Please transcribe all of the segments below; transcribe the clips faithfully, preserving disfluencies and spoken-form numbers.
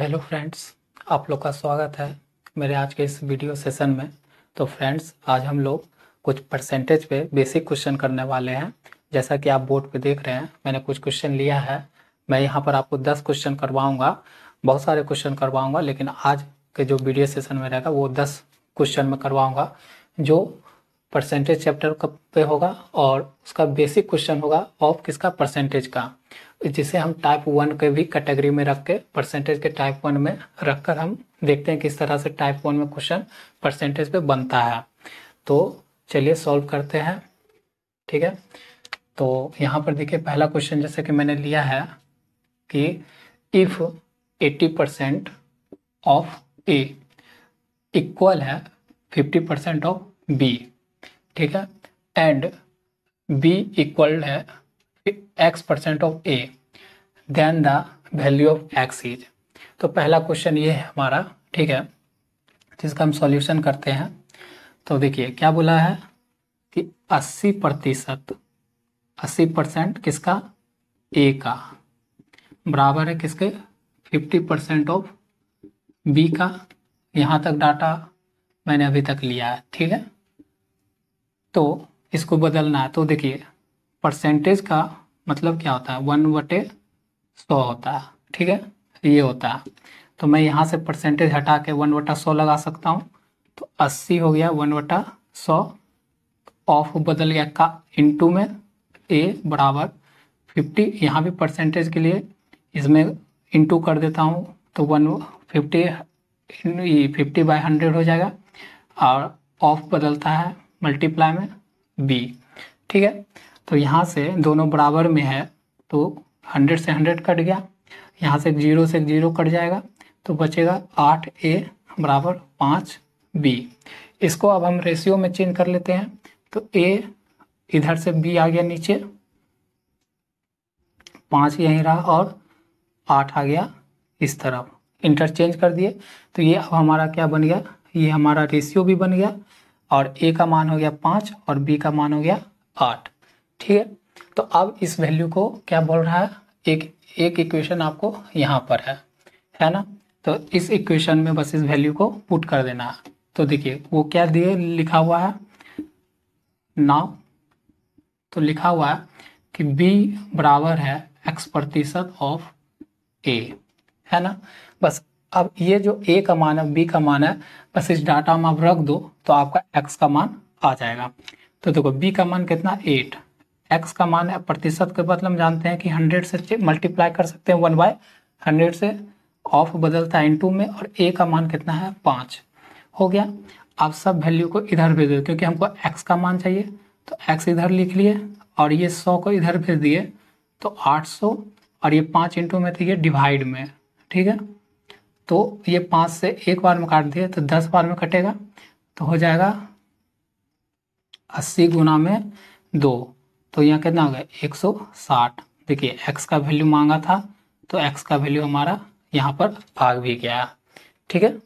Hello friends, आप लोग का स्वागत है मेरे आज के इस वीडियो सेशन में। तो फ्रेंड्स, आज हम लोग कुछ परसेंटेज पे बेसिक क्वेश्चन करने वाले हैं। जैसा कि आप बोर्ड पे देख रहे हैं, मैंने कुछ क्वेश्चन लिया है। मैं यहाँ पर आपको दस क्वेश्चन करवाऊँगा, बहुत सारे क्वेश्चन करवाऊँगा, लेकिन आज के जो वीडियो सेशन में रहेगा वो दस क्वेश्चन में करवाऊँगा, जो परसेंटेज चैप्टर पे होगा और उसका बेसिक क्वेश्चन होगा ऑफ किसका परसेंटेज का, जिसे हम टाइप वन के भी कैटेगरी में रख के परसेंटेज के टाइप वन में रखकर हम देखते हैं किस तरह से टाइप वन में क्वेश्चन परसेंटेज पे बनता है। तो चलिए सॉल्व करते हैं, ठीक है। तो यहाँ पर देखिए, पहला क्वेश्चन जैसे कि मैंने लिया है कि if eighty percent of A equal है फिफ्टी परसेंट ऑफ बी, ठीक है, एंड बी इक्वल है X percent of A, then the value of X is. तो पहला क्वेश्चन ये है हमारा, ठीक है, जिसका हम सॉल्यूशन करते हैं। तो देखिए क्या बोला है कि अस्सी प्रतिशत, अस्सी परसेंट किसका, ए का, बराबर है किसके, पचास परसेंट ऑफ बी का। यहाँ तक डाटा मैंने अभी तक लिया है, ठीक है। तो इसको बदलना है, तो देखिए परसेंटेज का मतलब क्या होता है, वन बटे सौ होता है, ठीक है, ये होता है। तो मैं यहाँ से परसेंटेज हटा के वन बटा सौ लगा सकता हूँ। तो अस्सी हो गया वन बटा सौ, ऑफ बदल गया का इंटू में, ए बराबर फिफ्टी। यहाँ भी परसेंटेज के लिए इसमें इंटू कर देता हूँ, तो one fifty fifty by hundred हो जाएगा, और ऑफ बदलता है मल्टीप्लाई में बी, ठीक है। तो यहाँ से दोनों बराबर में है, तो हंड्रेड से हंड्रेड कट गया, यहाँ से जीरो से जीरो कट जाएगा, तो बचेगा आठ ए बराबर पाँच बी। इसको अब हम रेशियो में चेंज कर लेते हैं। तो ए इधर से बी आ गया नीचे, पाँच यहीं रहा और आठ आ गया इस तरफ, इंटरचेंज कर दिए। तो ये अब हमारा क्या बन गया, ये हमारा रेशियो भी बन गया, और ए का मान हो गया पाँच और बी का मान हो गया आठ, ठीक है। तो अब इस वैल्यू को क्या बोल रहा है, एक एक इक्वेशन आपको यहाँ पर है है ना। तो इस इक्वेशन में बस इस वैल्यू को पुट कर देना है। तो देखिए वो क्या दिए लिखा हुआ है नाउ, तो लिखा हुआ है कि b बराबर है x प्रतिशत ऑफ a, है ना। बस अब ये जो a का मान है b का मान है, बस इस डाटा में आप रख दो तो आपका x का मान आ जाएगा। तो देखो b का मान कितना, एट, x का मान है प्रतिशत के बदले हम जानते हैं कि हंड्रेड से मल्टीप्लाई कर सकते हैं, वन बाई हंड्रेड से, ऑफ बदलता है इंटू में, और a का मान कितना है पाँच हो गया। आप सब वैल्यू को इधर भेज दो क्योंकि हमको x का मान चाहिए, तो x इधर लिख लिए और ये सौ को इधर भेज दिए, तो आठ सौ, और ये पाँच इंटू में थे, ये डिवाइड में, ठीक है। तो ये पाँच से एक बार में काट दिए तो दस बार में कटेगा, तो हो जाएगा अस्सी गुना में दो, तो यहाँ कितना हो गया एक सौ साठ। देखिए x का वैल्यू मांगा था, तो x का वैल्यू हमारा यहाँ पर आ भी गया, ठीक है।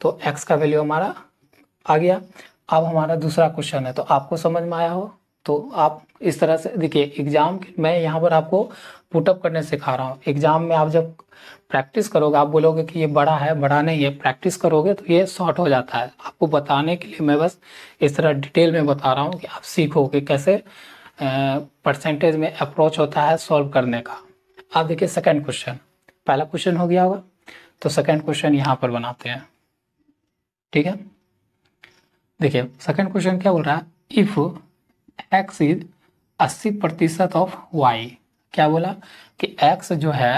तो x का वैल्यू हमारा आ गया। अब हमारा दूसरा क्वेश्चन है, तो आपको समझ में आया हो तो आप इस तरह से देखिए, एग्जाम मैं यहाँ पर आपको पुटअप करने सिखा रहा हूँ। एग्जाम में आप जब प्रैक्टिस करोगे, आप बोलोगे कि ये बड़ा है, बड़ा नहीं है, प्रैक्टिस करोगे तो ये शॉर्ट हो जाता है। आपको बताने के लिए मैं बस इस तरह डिटेल में बता रहा हूँ कि आप सीखो कि कैसे परसेंटेज uh, में अप्रोच होता है सॉल्व करने का। आप देखिए सेकंड क्वेश्चन, पहला क्वेश्चन हो गया होगा, तो सेकंड क्वेश्चन यहाँ पर बनाते हैं, ठीक है। देखिए सेकंड क्वेश्चन क्या बोल रहा है, इफ एक्स इज अस्सी प्रतिशत ऑफ वाई। क्या बोला कि एक्स जो है,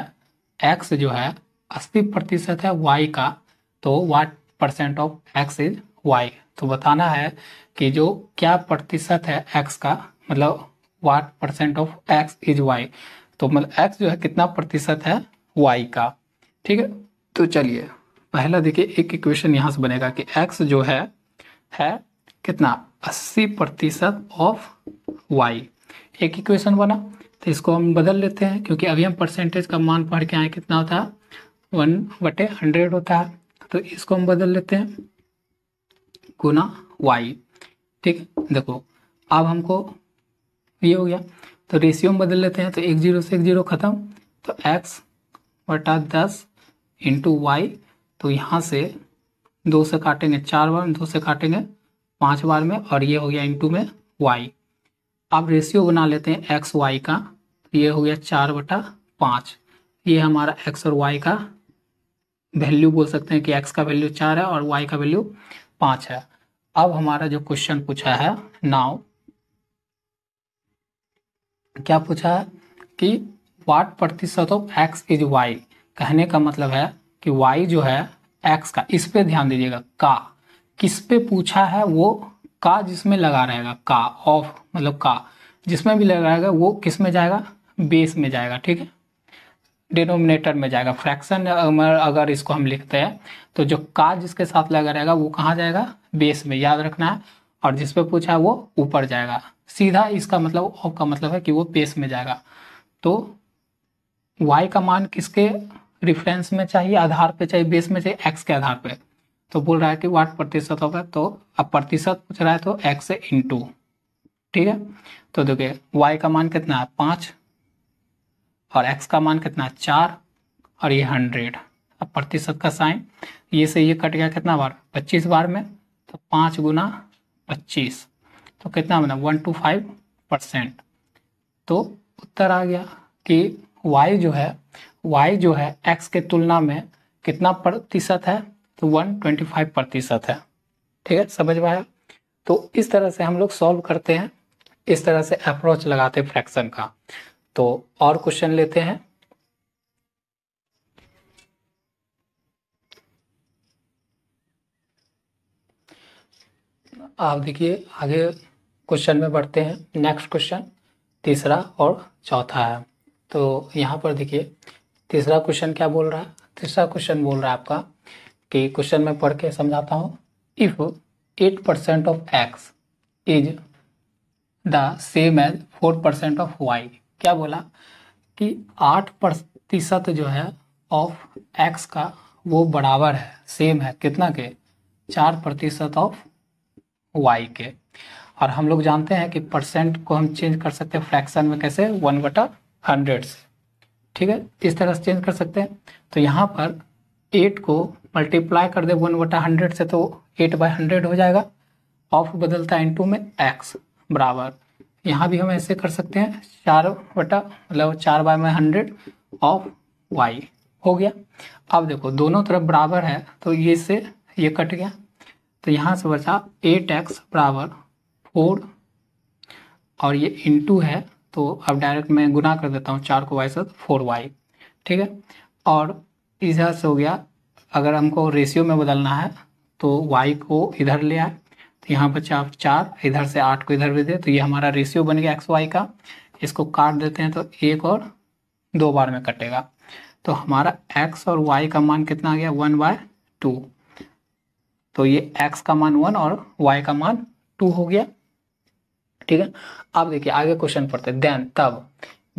एक्स जो है अस्सी प्रतिशत है वाई का, तो what percent of X is Y. तो बताना है कि जो क्या प्रतिशत है एक्स का, मतलब what percent of X is Y, तो मतलब एक्स जो है कितना प्रतिशत है वाई का, ठीक है। तो चलिए पहला देखिए एक इक्वेशन यहाँ से बनेगा कि एक्स जो है है कितना, अस्सी प्रतिशत ऑफ वाई। एक इक्वेशन बना, तो इसको हम बदल लेते हैं क्योंकि अभी हम परसेंटेज का मान पढ़ के आए कितना होता है, वन बटे हंड्रेड होता है, तो इसको हम बदल लेते हैं गुना वाई, ठीक। देखो अब हमको ये हो गया, तो रेशियो में बदल लेते हैं, तो एक जीरो से एक जीरो खत्म, तो एक्स बटा दस इंटू वाई। तो यहाँ से दो से काटेंगे चार बार, दो से काटेंगे पाँच बार में, और ये हो गया इंटू में वाई। अब रेशियो बना लेते हैं एक्स वाई का। तो ये हो गया चार बटा पाँच। ये हमारा एक्स और वाई का वैल्यू बोल सकते हैं कि एक्स का वैल्यू चार है और वाई का वैल्यू पाँच है। अब हमारा जो क्वेश्चन पूछा है, नाउ क्या पूछा है कि वाट प्रतिशत ऑफ एक्स इज वाई। कहने का मतलब है कि वाई जो है एक्स का, इस पे ध्यान दीजिएगा, का किस पे पूछा है वो का जिसमें लगा रहेगा, का ऑफ मतलब का जिसमें भी लगा रहेगा वो किस में जाएगा, बेस में जाएगा, ठीक है, डिनोमिनेटर में जाएगा। फ्रैक्शन अगर इसको हम लिखते हैं तो जो का जिसके साथ लगा रहेगा वो कहाँ जाएगा, बेस में, याद रखना है। और जिस पे पूछा है वो ऊपर जाएगा सीधा। इसका मतलब ऑफ का मतलब है कि वो बेस में जाएगा। तो y का मान किसके रिफरेंस में चाहिए, आधार पे चाहिए, बेस में चाहिए, x के आधार पे। तो बोल रहा है कि वाट प्रतिशत होगा, तो अब प्रतिशत पूछ रहा है तो x से इंटू, ठीक है। तो देखिए y का मान कितना है पाँच और x का मान कितना है चार और ये हंड्रेड। अब प्रतिशत का साइन, ये से ये कट गया कितना बार, पच्चीस बार में। तो पाँच गुना पच्चीस तो कितना बना वन टू फाइव परसेंट। तो उत्तर आ गया कि y जो है y जो है x के तुलना में कितना प्रतिशत है, तो वन ट्वेंटी फाइव प्रतिशत है, ठीक है, समझ में आया। तो इस तरह से हम लोग सॉल्व करते हैं, इस तरह से अप्रोच लगाते हैं फ्रैक्शन का। तो और क्वेश्चन लेते हैं। आप देखिए आगे क्वेश्चन में बढ़ते हैं। नेक्स्ट क्वेश्चन तीसरा और चौथा है। तो यहाँ पर देखिए तीसरा क्वेश्चन क्या बोल रहा है, तीसरा क्वेश्चन बोल रहा है आपका कि, क्वेश्चन में पढ़ के समझाता हूँ। If eight percent of X is the same as four percent of Y. क्या बोला कि आठ प्रतिशत जो है ऑफ एक्स का वो बराबर है, सेम है कितना के, चार प्रतिशत ऑफ वाई के। और हम लोग जानते हैं कि परसेंट को हम चेंज कर सकते हैं फ्रैक्शन में, कैसे, वन बटा हंड्रेड से, ठीक है, इस तरह से चेंज कर सकते हैं। तो यहाँ पर एट को मल्टीप्लाई कर दे वन बटा हंड्रेड से तो एट बाई हंड्रेड हो जाएगा। ऑफ बदलता है इंटू में एक्स बराबर, यहाँ भी हम ऐसे कर सकते हैं, चार बटा मतलब चार बाई में हंड्रेड ऑफ वाई हो गया। अब देखो दोनों तरफ बराबर है तो ये से ये कट गया, तो यहाँ से बचा एट एक्स बराबर फोर और ये इंटू है, तो अब डायरेक्ट मैं गुना कर देता हूँ, चार को वाई से फोर वाई, ठीक है। और इधर से हो गया, अगर हमको रेशियो में बदलना है तो वाई को इधर ले आए, तो यहाँ बचा आप चार, इधर से आठ को इधर भी दे, तो ये हमारा रेशियो बन गया एक्स वाई का। इसको काट देते हैं तो एक और दो बार में कटेगा। तो हमारा एक्स और वाई का मान कितना आ गया, वन बाय टू। तो ये एक्स का मान वन और वाई का मान टू हो गया, ठीक है। अब देखिए आगे क्वेश्चन पढ़ते हैं। देन तब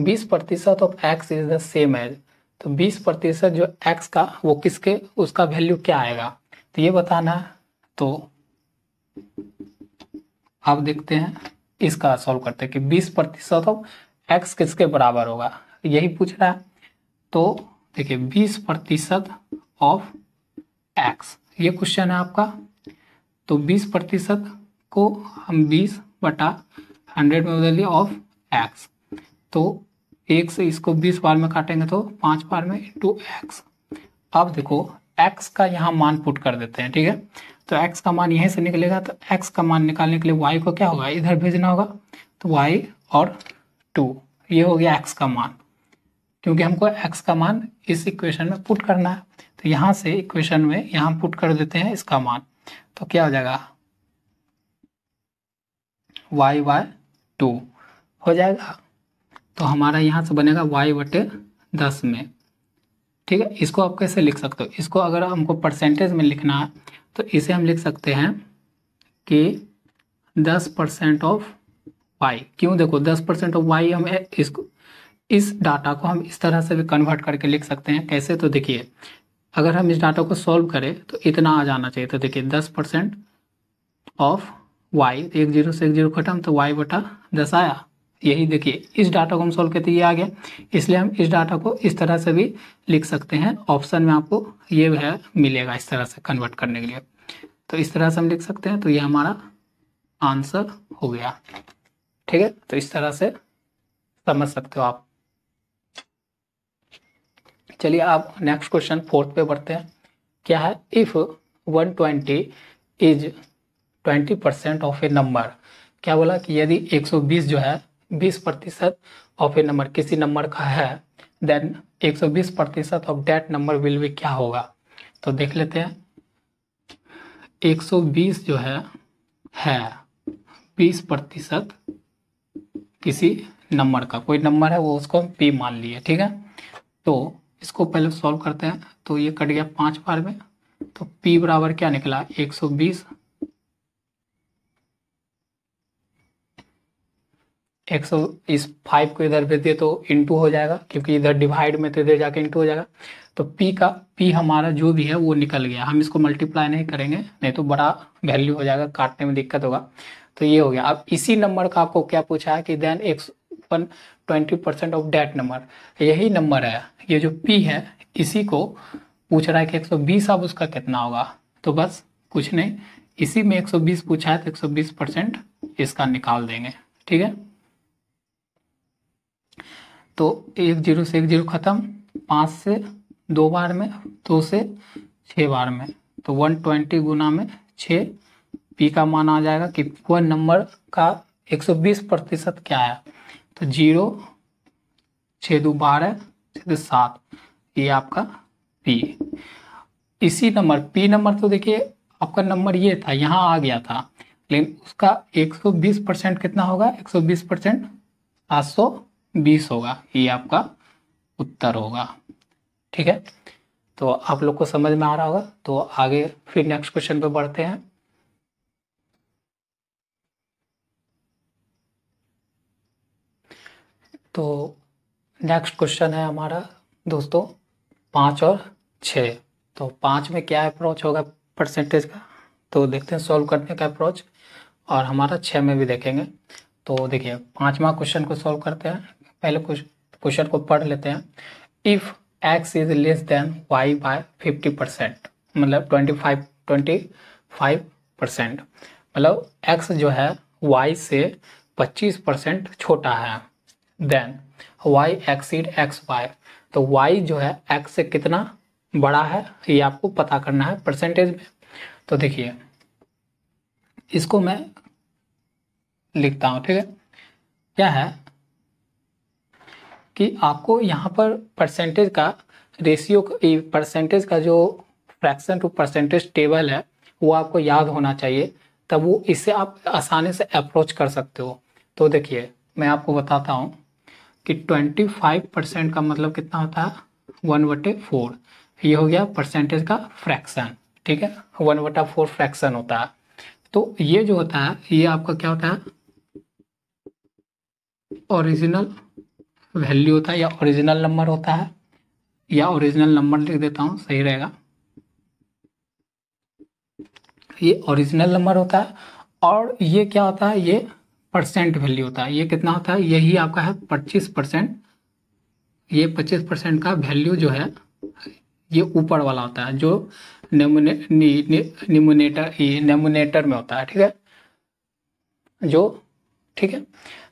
बीस प्रतिशत of X is the same as. तो बीस प्रतिशत जो एक्स का वो किसके, उसका वैल्यू क्या आएगा तो ये बताना है। तो आप देखते हैं इसका सॉल्व करते हैं कि बीस प्रतिशत ऑफ एक्स किसके बराबर होगा, यही पूछ रहा है। तो देखिए बीस प्रतिशत ऑफ एक्स ये क्वेश्चन है आपका। तो बीस प्रतिशत को हम बीस बटा हंड्रेड में बदलिए ऑफ एक्स, तो एक से इसको बीस बार में काटेंगे तो पाँच बार में इंटू एक्स। अब देखो एक्स का यहाँ मान पुट कर देते हैं, ठीक है। तो एक्स का मान यहीं से निकलेगा, तो एक्स का मान निकालने के लिए वाई को क्या होगा, इधर भेजना होगा, तो वाई और टू, ये हो गया एक्स का मान, क्योंकि हमको एक्स का मान इस इक्वेशन में पुट करना है। तो यहाँ से इक्वेशन में यहाँ पुट कर देते हैं इसका मान, तो क्या हो जाएगा, y बाय टू हो जाएगा। तो हमारा यहाँ से बनेगा y बटे दस में, ठीक है। इसको आप कैसे लिख सकते हो, इसको अगर हमको परसेंटेज में लिखना है तो इसे हम लिख सकते हैं कि दस परसेंट ऑफ y। क्यों, देखो दस परसेंट ऑफ y हम इसको इस डाटा को हम इस तरह से भी कन्वर्ट करके लिख सकते हैं। कैसे, तो देखिए अगर हम इस डाटा को सॉल्व करें तो इतना आ जाना चाहिए। तो देखिए दस परसेंट ऑफ y, एक जीरो से एक जीरो खत्म, तो y बटा दस आया। यही देखिए इस डाटा को हम सोल्व करते ये आ गया, इसलिए हम इस डाटा को इस तरह से भी लिख सकते हैं। ऑप्शन में आपको ये है मिलेगा इस तरह से कन्वर्ट करने के लिए, तो इस तरह से हम लिख सकते हैं। तो ये हमारा आंसर हो गया, ठीक है। तो इस तरह से समझ सकते हो आप। चलिए आप नेक्स्ट क्वेश्चन फोर्थ पे बढ़ते हैं। क्या है, if one twenty is twenty percent of a number. क्या बोला कि यदि एक सौ बीस जो है बीस प्रतिशत ऑफ ए नंबर किसी नंबर का है, देन एक सौ बीस प्रतिशत of that number will be क्या होगा। तो देख लेते हैं, एक सौ बीस जो है है बीस प्रतिशत किसी नंबर का, कोई नंबर है वो उसको हम पी मान लिए, ठीक है। तो इसको पहले सॉल्व करते हैं, तो ये कट गया पाँच बार में, तो पी बराबर क्या निकला एक सौ बीस एक सौ इस फाइव को इधर भेज दिए तो इंटू हो जाएगा, क्योंकि इधर डिवाइड में तो इधर जाके इंटू हो जाएगा। तो पी का पी हमारा जो भी है वो निकल गया, हम इसको मल्टीप्लाई नहीं करेंगे नहीं तो बड़ा वैल्यू हो जाएगा, काटने में दिक्कत होगा। तो ये हो गया। अब इसी नंबर का आपको क्या पूछा है कि देन एक one twenty percent of that number, यही नंबर है, ये जो पी है इसी को पूछ रहा है कि एक सौ बीस अब उसका कितना होगा। तो बस कुछ नहीं, इसी में एक सौ बीस पूछा है तो एक सौ बीस परसेंट इसका निकाल देंगे, ठीक है। तो एक जीरो से एक जीरो खत्म, पाँच से दो बार में, दो से छः बार में, तो वन ट्वेंटी गुना में छः, पी का मान आ जाएगा कि वन नंबर का एक सौ बीस प्रतिशत क्या है। तो जीरो, छः दो बारह, छः सात, ये आपका पी। इसी नंबर पी नंबर तो देखिए आपका नंबर ये था, यहाँ आ गया था, लेकिन उसका एक सौ बीस परसेंट कितना होगा, एक सौ बीस परसेंट आठ सौ बीस होगा, ये आपका उत्तर होगा, ठीक है। तो आप लोग को समझ में आ रहा होगा। तो आगे फिर नेक्स्ट क्वेश्चन पे बढ़ते हैं। तो नेक्स्ट क्वेश्चन है हमारा दोस्तों पाँच और छः। तो पाँच में क्या अप्रोच होगा परसेंटेज का, तो देखते हैं सॉल्व करने का अप्रोच, और हमारा छः में भी देखेंगे। तो देखिए पाँचवा क्वेश्चन को सॉल्व करते हैं, पहले कुछ क्वेश्चन को पढ़ लेते हैं। If x is less than y by fifty percent, मतलब twenty five twenty five percent, मतलब एक्स जो है वाई से पच्चीस परसेंट छोटा है, then y exceed x by, तो वाई जो है एक्स से कितना बड़ा है ये आपको पता करना है परसेंटेज में। तो देखिए इसको मैं लिखता हूँ, ठीक है। क्या है कि आपको यहाँ पर परसेंटेज का रेशियो, परसेंटेज का जो फ्रैक्शन टू परसेंटेज टेबल है वो आपको याद होना चाहिए, तब वो इससे आप आसानी से अप्रोच कर सकते हो। तो देखिए मैं आपको बताता हूँ कि ट्वेंटी फाइव परसेंट का मतलब कितना होता है, वन बटे फोर, ये हो गया परसेंटेज का फ्रैक्शन, ठीक है। वन बटा फोर फ्रैक्शन होता है। तो ये जो होता है ये आपका क्या होता है, ओरिजिनल वैल्यू होता है या ओरिजिनल नंबर होता है, या ओरिजिनल नंबर लिख देता हूँ सही रहेगा। ये ओरिजिनल नंबर होता है और ये क्या होता है, ये परसेंट वैल्यू होता है। ये कितना होता है, यही आपका है पच्चीस परसेंट, ये पच्चीस परसेंट का वैल्यू जो है ये ऊपर वाला होता है, जो नेमोने नेमोनेटर ये नेमोनेटर में होता है, ठीक है, जो ठीक है।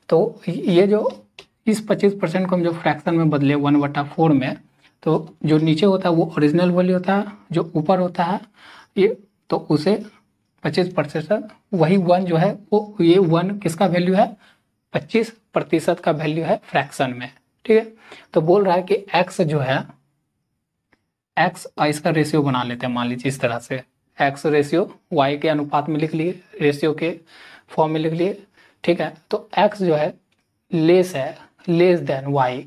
तो ये जो इस पच्चीस परसेंट को हम जो फ्रैक्शन में बदले वन बटा फोर में, तो जो नीचे होता है वो ओरिजिनल वैल्यू होता है, जो ऊपर होता है ये, तो उसे पच्चीस परसेंट वही वन जो है वो, ये वन किसका वैल्यू है, पच्चीस प्रतिशत का वैल्यू है फ्रैक्शन में, ठीक है। तो बोल रहा है कि एक्स जो है, एक्स इसका रेशियो बना लेते हैं, मान लीजिए इस तरह से एक्स रेशियो वाई के अनुपात में लिख लिए, रेशियो के फॉर्म में लिख लिए, ठीक है। तो एक्स जो है लेस है, लेस देन वाई,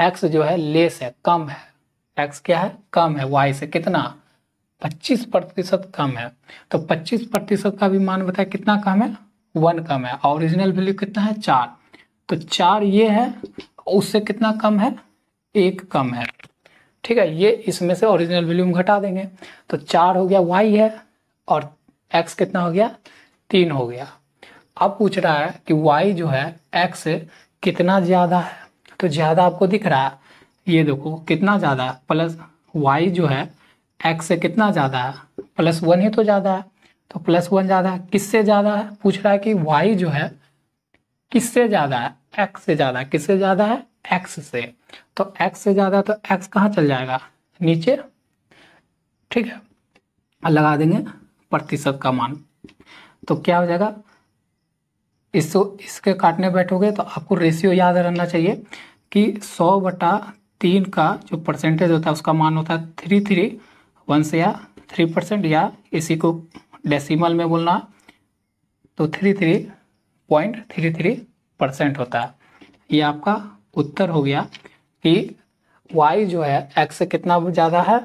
एक्स जो है लेस है, कम है, एक्स क्या है कम है वाई से, कितना पच्चीस प्रतिशत कम है। तो पच्चीस प्रतिशत का भी मान बताया कितना कम है, वन कम है, ओरिजिनल वैल्यू कितना है चार, तो चार ये है, उससे कितना कम है, एक कम है, ठीक है। ये इसमें से ओरिजिनल वैल्यू घटा देंगे, तो चार हो गया वाई है और एक्स कितना हो गया, तीन हो गया। अब पूछ रहा है कि वाई जो है एक्स से कितना ज़्यादा है, तो ज़्यादा आपको दिख रहा है, ये देखो कितना ज़्यादा है, प्लस वाई जो है एक्स से कितना ज़्यादा है, प्लस वन ही तो ज़्यादा है, तो प्लस वन ज़्यादा है, किससे ज़्यादा है, पूछ रहा है कि वाई जो है किससे ज़्यादा है, एक्स से ज़्यादा, किससे ज़्यादा है, एक्स से, तो एक्स से ज़्यादा, तो एक्स कहाँ चल जाएगा, नीचे, ठीक है, और लगा देंगे प्रतिशत का मान, तो क्या हो जाएगा, इसको इसके काटने बैठोगे तो आपको रेशियो याद रहना चाहिए कि सौ बटा तीन का जो परसेंटेज होता है उसका मान होता है थ्री थ्री वन से या थ्री परसेंट या इसी को डेसिमल में बोलना तो three three point three three percent होता है। ये आपका उत्तर हो गया कि y जो है x से कितना ज़्यादा है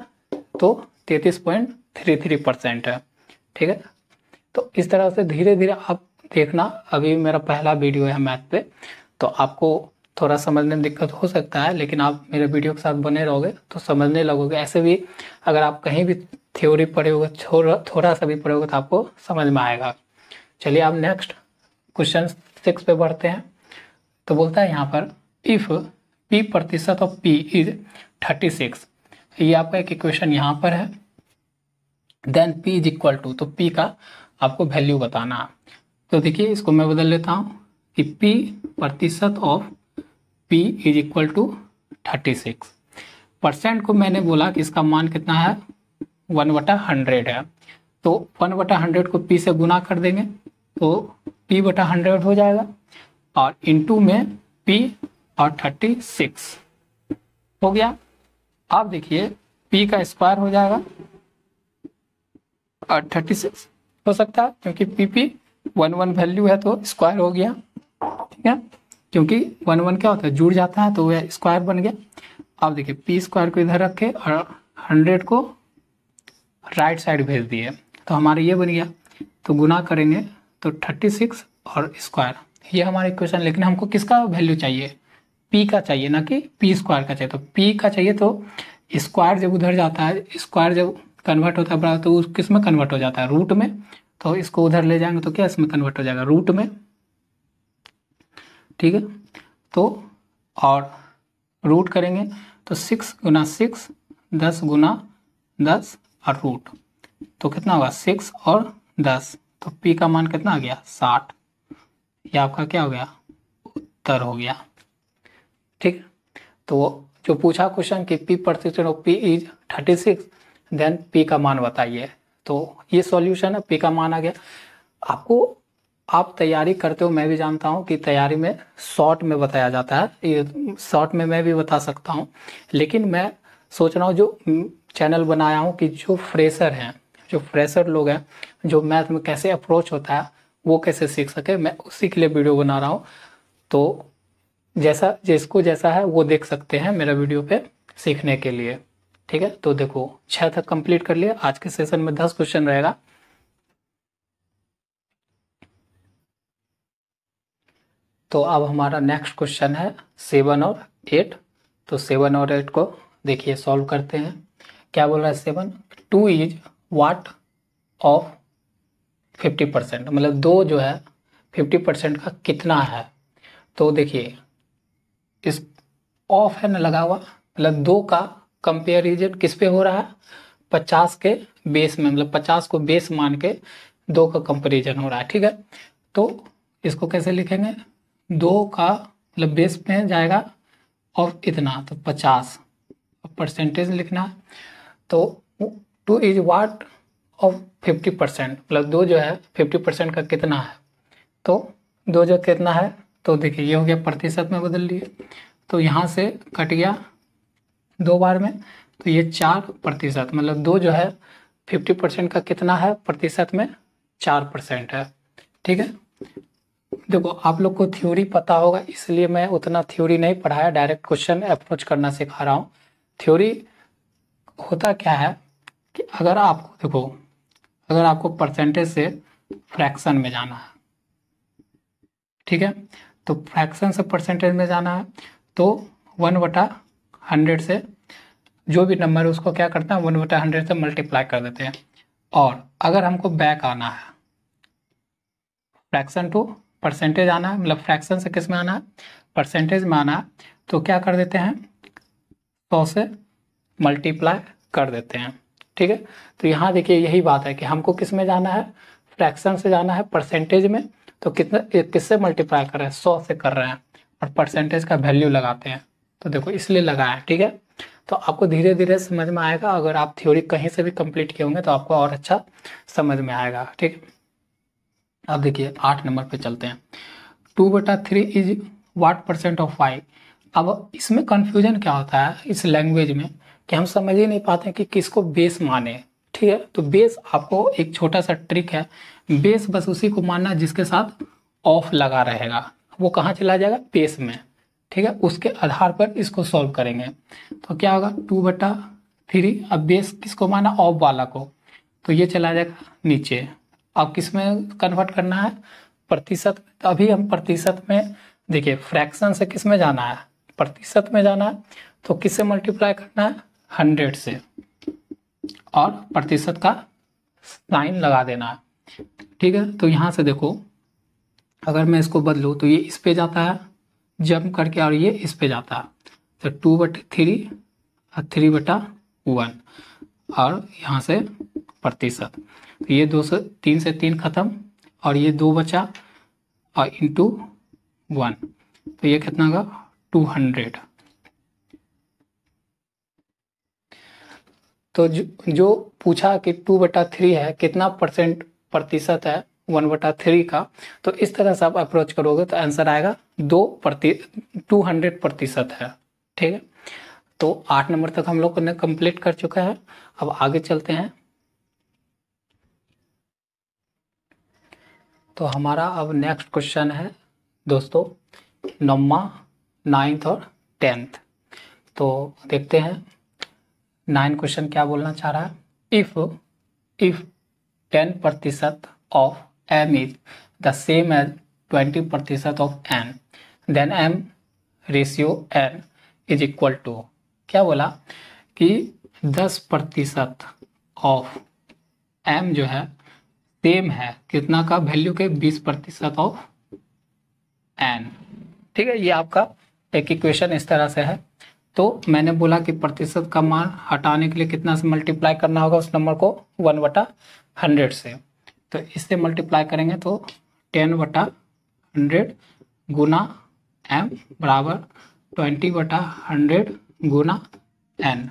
तो तैंतीस पॉइंट थ्री थ्री परसेंट है, ठीक है। तो इस तरह से धीरे धीरे आप देखना, अभी मेरा पहला वीडियो है मैथ पे, तो आपको थोड़ा समझने में दिक्कत हो सकता है, लेकिन आप मेरे वीडियो के साथ बने रहोगे तो समझने लगोगे। ऐसे भी अगर आप कहीं भी थ्योरी पढ़े होगे, थोड़ा थोड़ा सा भी पढ़े होगे तो आपको समझ में आएगा। चलिए आप नेक्स्ट क्वेश्चन सिक्स पे बढ़ते हैं। तो बोलता है यहाँ पर इफ़ पी प्रतिशत of P is thirty six, ये आपका एक इक्वेशन यहाँ पर है, then P is equal to, तो पी का आपको वैल्यू बताना है। तो देखिए इसको मैं बदल लेता हूँ कि पी प्रतिशत of P is equal to thirty six. Percent को मैंने बोला कि इसका मान कितना है, वन बटा हंड्रेड है, तो वन बटा हंड्रेड को पी से गुना कर देंगे तो पी बटा हंड्रेड हो जाएगा, और इनटू में पी और थर्टी सिक्स हो गया। आप देखिए पी का स्क्वायर हो जाएगा और थर्टी सिक्स हो सकता है क्योंकि p p one one value है तो स्क्वायर हो गया, ठीक है, क्योंकि वन वन क्या होता है, जुड़ जाता है तो वह स्क्वायर बन गया। अब देखिए पी स्क्वायर को इधर रखे और हंड्रेड को राइट साइड भेज दिए तो हमारा ये बन गया, तो गुना करेंगे तो थर्टी सिक्स और स्क्वायर, ये हमारा इक्वेशन। लेकिन हमको किसका वैल्यू चाहिए, पी का चाहिए, ना कि पी स्क्वायर का चाहिए। तो पी का चाहिए तो स्क्वायर जब उधर जाता है, स्क्वायर जब कन्वर्ट होता है बड़ा तो उस किस में कन्वर्ट हो जाता है, रूट में, तो इसको उधर ले जाएंगे तो क्या इसमें कन्वर्ट हो जाएगा, रूट में, ठीक है। तो और रूट करेंगे तो सिक्स गुना सिक्स, दस गुना दस और रूट, तो कितना होगा सिक्स और दस, तो पी का मान कितना आ गया, साठ। ये आपका क्या हो गया, उत्तर हो गया, ठीक। तो जो पूछा क्वेश्चन कि p percentage of P is thirty six then p का मान बताइए, तो ये सॉल्यूशन है, पी का मान आ गया। आपको, आप तैयारी करते हो, मैं भी जानता हूँ कि तैयारी में शॉर्ट में बताया जाता है, ये शॉर्ट में मैं भी बता सकता हूँ, लेकिन मैं सोच रहा हूँ जो चैनल बनाया हूँ कि जो फ्रेशर हैं, जो फ्रेशर लोग हैं, जो मैथ में कैसे अप्रोच होता है वो कैसे सीख सके, मैं उसी के लिए वीडियो बना रहा हूँ। तो जैसा जिसको जैसा है वो देख सकते हैं मेरा वीडियो पे सीखने के लिए, ठीक है। तो देखो छः तक कंप्लीट कर लिया, आज के सेशन में दस क्वेश्चन रहेगा। तो अब हमारा नेक्स्ट क्वेश्चन है सेवन और एट। तो सेवन और एट को देखिए सॉल्व करते हैं। क्या बोल रहा है, seven two is what of fifty percent, मतलब दो जो है फिफ्टी परसेंट का कितना है। तो देखिए इस ऑफ है ना लगा हुआ, मतलब दो का कंपेरिजन किस पे हो रहा है, पचास के बेस में, मतलब पचास को बेस मान के दो का कंपेरिजन हो रहा है, ठीक है। तो इसको कैसे लिखेंगे, दो का मतलब बेस में जाएगा और इतना तो पचास परसेंटेज लिखना है। तो two is what of fifty percent, मतलब दो जो है फिफ्टी परसेंट का कितना है, तो दो जो कितना है, तो देखिए ये हो गया प्रतिशत में बदल लिए, तो यहाँ से कट गया दो बार में, तो ये चार प्रतिशत, मतलब दो जो है फिफ्टी परसेंट का कितना है प्रतिशत में, चार परसेंट है, ठीक है। देखो आप लोग को थ्योरी पता होगा, इसलिए मैं उतना थ्योरी नहीं पढ़ाया, डायरेक्ट क्वेश्चन अप्रोच करना सिखा रहा हूँ। थ्योरी होता क्या है कि अगर आपको, देखो अगर आपको परसेंटेज से फ्रैक्शन में जाना है, ठीक है, तो फ्रैक्शन से परसेंटेज में जाना है तो वन बटा हंड्रेड से जो भी नंबर है उसको क्या करता है, वन बटा हंड्रेड से मल्टीप्लाई कर देते हैं। और अगर हमको बैक आना है, फ्रैक्शन टू परसेंटेज आना है, मतलब फ्रैक्शन से किस में आना है, परसेंटेज माना तो क्या कर देते हैं, सौ से मल्टीप्लाई कर देते हैं। ठीक है, तो यहाँ देखिए यही बात है कि हमको किस में जाना है, फ्रैक्शन से जाना है परसेंटेज में। तो कितने किससे मल्टीप्लाई कर रहे हैं, सौ से कर रहे हैं और परसेंटेज का वैल्यू लगाते हैं। तो देखो इसलिए लगाएं। ठीक है, तो आपको धीरे धीरे समझ में आएगा। अगर आप थ्योरी कहीं से भी कंप्लीट किए होंगे तो आपको और अच्छा समझ में आएगा। ठीक है, अब देखिए आठ नंबर पे चलते हैं। टू बटा three is what percent of Y. अब इसमें कन्फ्यूजन क्या होता है इस लैंग्वेज में कि हम समझ ही नहीं पाते कि किसको बेस माने। ठीक है, तो बेस आपको एक छोटा सा ट्रिक है, बेस बस उसी को मानना जिसके साथ ऑफ लगा रहेगा। वो कहाँ चला जाएगा, बेस में। ठीक है, उसके आधार पर इसको सॉल्व करेंगे। तो क्या होगा, टू बटा थ्री, अब बेस किसको माना, ऑफ वाला को, तो ये चला जाएगा नीचे। अब किस में कन्वर्ट करना है, प्रतिशत। अभी हम प्रतिशत में देखिए फ्रैक्शन से किस में जाना है, प्रतिशत में जाना है। तो किससे मल्टीप्लाई करना है, हंड्रेड से, और प्रतिशत का साइन लगा देना है। ठीक है, तो यहाँ से देखो अगर मैं इसको बदलूँ तो ये इस पे जाता है जंप करके और ये इस पे जाता है। तो टू बटा थ्री और थ्री बटा वन और यहाँ से प्रतिशत। तो ये दो से तीन से तीन ख़त्म और ये दो बचा और इंटू वन। तो ये कितना होगा, टू हंड्रेड। तो जो, जो पूछा कि टू बटा थ्री है, कितना परसेंट प्रतिशत है वन बटा थ्री का, तो इस तरह से आप अप्रोच करोगे तो आंसर आएगा दो प्रति टू हंड्रेड प्रतिशत है। ठीक है, तो आठ नंबर तक हम लोग ने कंप्लीट कर चुका है। अब आगे चलते हैं। तो हमारा अब नेक्स्ट क्वेश्चन है दोस्तों नौमा, नाइन्थ और टेंथ। तो देखते हैं नाइन क्वेश्चन क्या बोलना चाह रहा है। इफ़ इफ़ टेन प्रतिशत of m is the same as twenty प्रतिशत of n then m ratio n is equal to. क्या बोला कि दस प्रतिशत ऑफ एम जो है सेम है कितना का वैल्यू के, बीस प्रतिशत ऑफ एन। ठीक है, ये आपका एक इक्वेशन इस तरह से है। तो मैंने बोला कि प्रतिशत का मान हटाने के लिए कितना से मल्टीप्लाई करना होगा, उस नंबर को वन बटा हंड्रेड से। तो इससे मल्टीप्लाई करेंगे तो टेन बटा हंड्रेड गुना एम बराबर ट्वेंटी बटा हंड्रेड गुना एन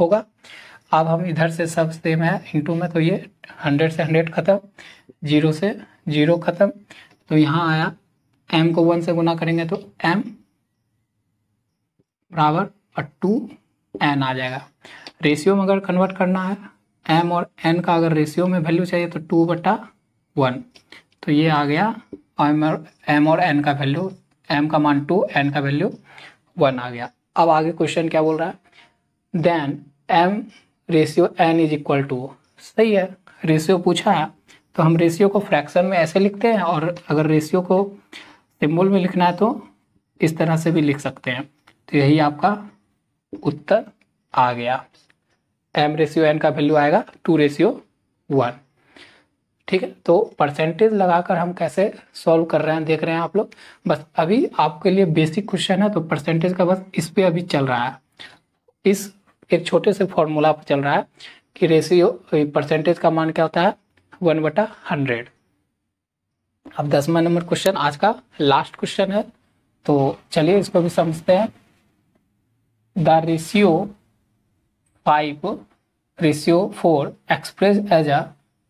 होगा। अब हम इधर से सब सेम है इंटू में, तो ये हंड्रेड से हंड्रेड ख़त्म, जीरो से जीरो ख़त्म। तो यहाँ आया एम को वन से गुना करेंगे तो एम बराबर और टू एन आ जाएगा। रेशियो में अगर कन्वर्ट करना है, एम और एन का अगर रेशियो में वैल्यू चाहिए तो टू बटा वन। तो ये आ गया एम और एम और एन का वैल्यू, एम का मान टू, एन का वैल्यू वन आ गया। अब आगे क्वेश्चन क्या बोल रहा है, then m ratio n is equal to. सही है, रेशियो पूछा है तो हम रेशियो को फ्रैक्शन में ऐसे लिखते हैं, और अगर रेशियो को सिंबल में लिखना है तो इस तरह से भी लिख सकते हैं। तो यही आपका उत्तर आ गया, एम रेशियो एन का वैल्यू आएगा टू रेशियो वन। ठीक है, तो परसेंटेज लगाकर हम कैसे सॉल्व कर रहे हैं देख रहे हैं आप लोग। बस अभी आपके लिए बेसिक क्वेश्चन है तो परसेंटेज का बस इस पे अभी चल रहा है, इस एक छोटे से फॉर्मूला पर चल रहा है कि रेशियो परसेंटेज का मान क्या होता है, वन बटा हंड्रेड। अब दसवां नंबर क्वेश्चन आज का लास्ट क्वेश्चन है, तो चलिए इसको भी समझते हैं। The ratio five ratio four express as a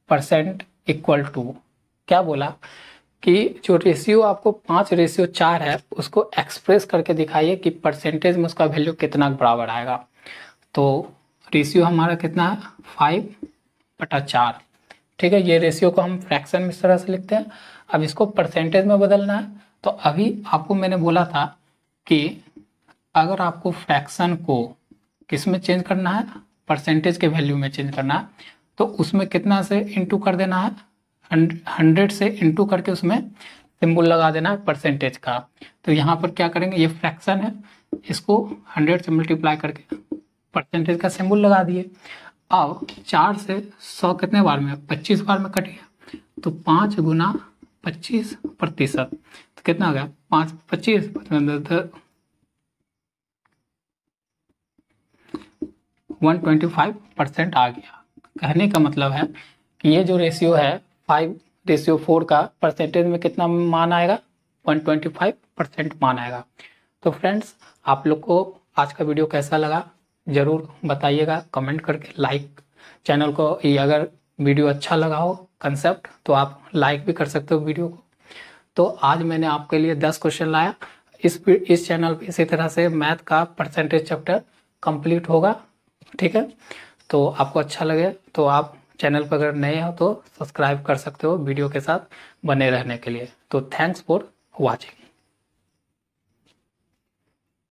percent equal to. क्या बोला कि जो रेशियो आपको पाँच रेशियो चार है उसको एक्सप्रेस करके दिखाइए कि परसेंटेज में उसका वैल्यू कितना बराबर आएगा। तो रेशियो हमारा कितना है, फाइव बटा चार। ठीक है, ये रेशियो को हम फ्रैक्शन में इस तरह से लिखते हैं। अब इसको परसेंटेज में बदलना है, तो अभी आपको मैंने बोला था कि अगर आपको फ्रैक्शन को किस में चेंज करना है, परसेंटेज के वैल्यू में चेंज करना है, तो उसमें कितना से इंटू कर देना है, हंड्रेड से इंटू करके उसमें सिंबल लगा देना है परसेंटेज का। तो यहाँ पर क्या करेंगे, ये फ्रैक्शन है, इसको हंड्रेड से मल्टीप्लाई करके परसेंटेज का सिंबल लगा दिए। अब चार से सौ कितने बार में, पच्चीस बार में कटिए, तो पाँच गुना पच्चीस प्रतिशत। कितना आ गया पाँच पच्चीस वन ट्वेंटी फाइव परसेंट आ गया। कहने का मतलब है कि ये जो रेशियो है फाइव रेशियो फोर का परसेंटेज में कितना मान आएगा वन ट्वेंटी फाइव परसेंट मान आएगा। तो फ्रेंड्स आप लोग को आज का वीडियो कैसा लगा ज़रूर बताइएगा कमेंट करके, लाइक चैनल को ये अगर वीडियो अच्छा लगा हो कंसेप्ट तो आप लाइक भी कर सकते हो वीडियो को। तो आज मैंने आपके लिए दस क्वेश्चन लाया, इस इस चैनल पे इसी तरह से मैथ का परसेंटेज चैप्टर कंप्लीट होगा, ठीक है। तो आपको अच्छा लगे तो आप चैनल पर अगर नए हो तो सब्सक्राइब कर सकते हो वीडियो के साथ बने रहने के लिए। तो थैंक्स फॉर वॉचिंग।